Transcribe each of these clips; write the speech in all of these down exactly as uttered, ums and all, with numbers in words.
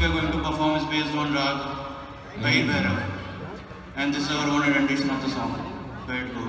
we are going to perform is based on Raag Bhairavi, and this is our own rendition of the song. Where it goes.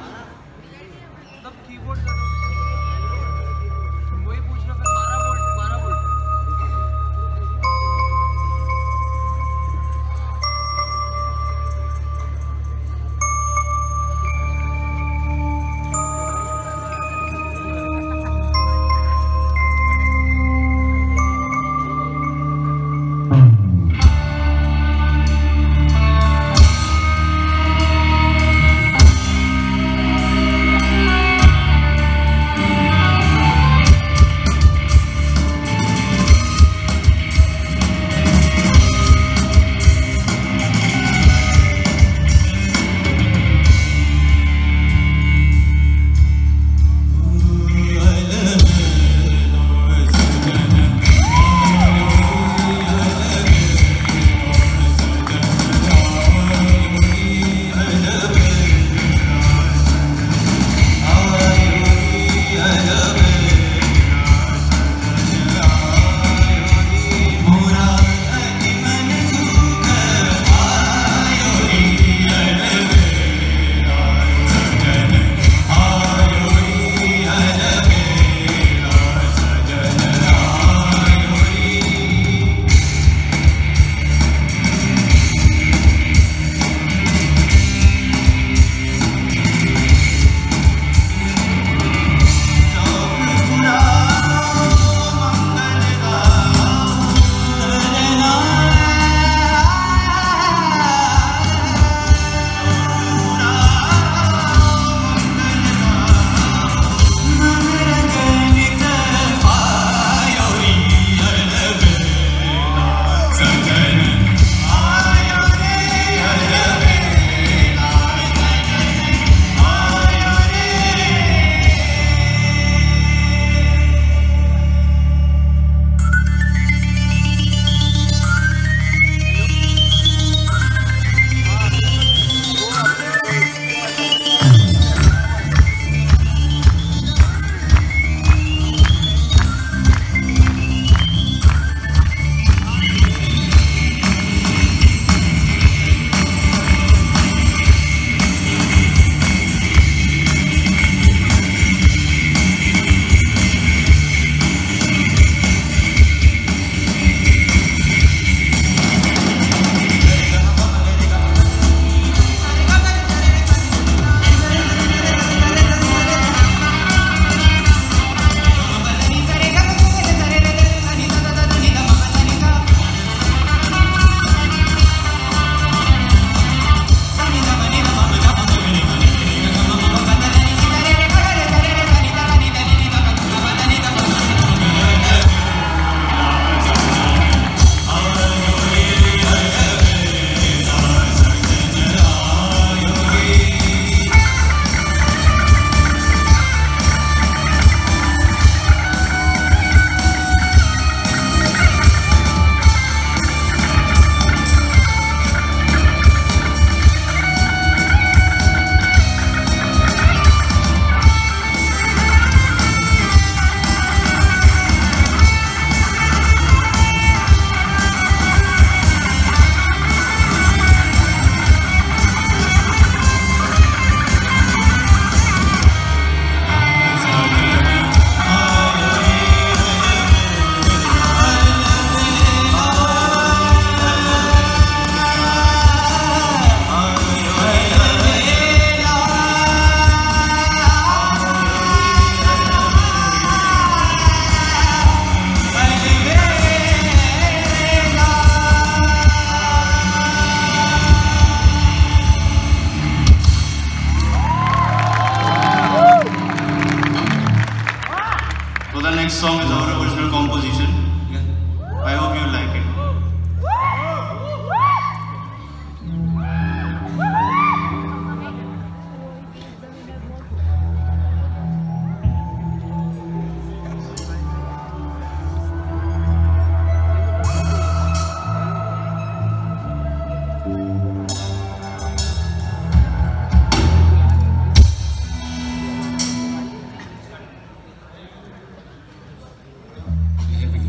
This song is our original composition. Yeah. I hope you like it. Here we go.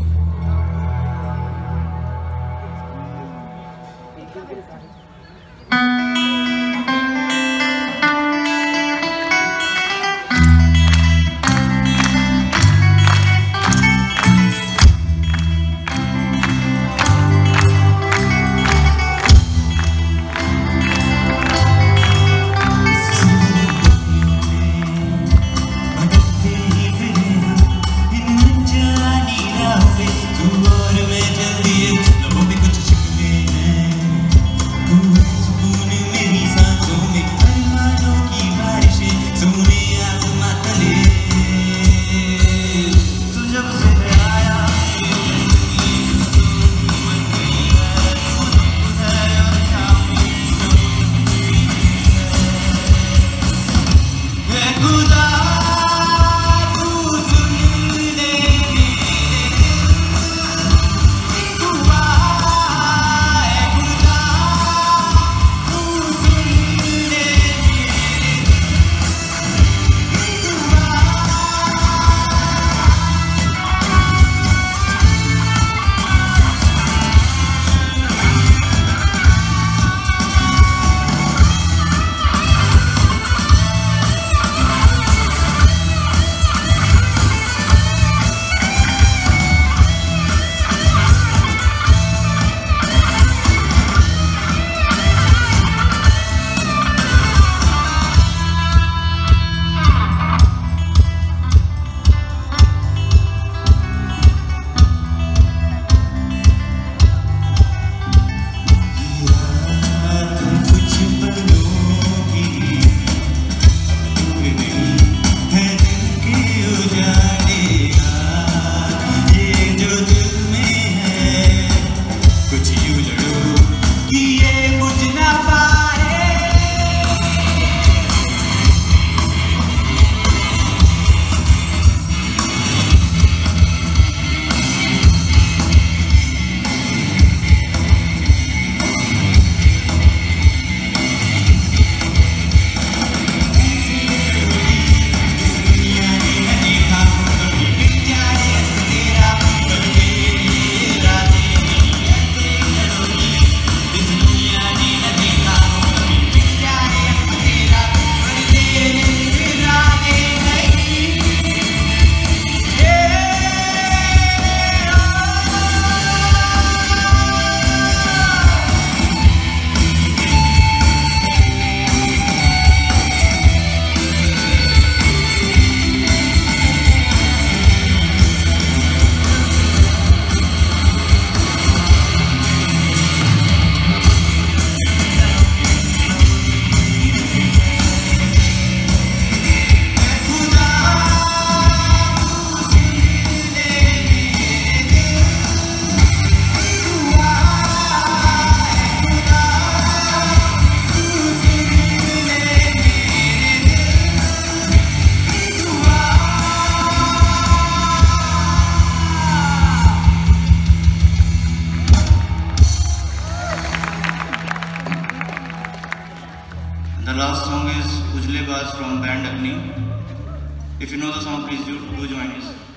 If you know the song, please do, do join us.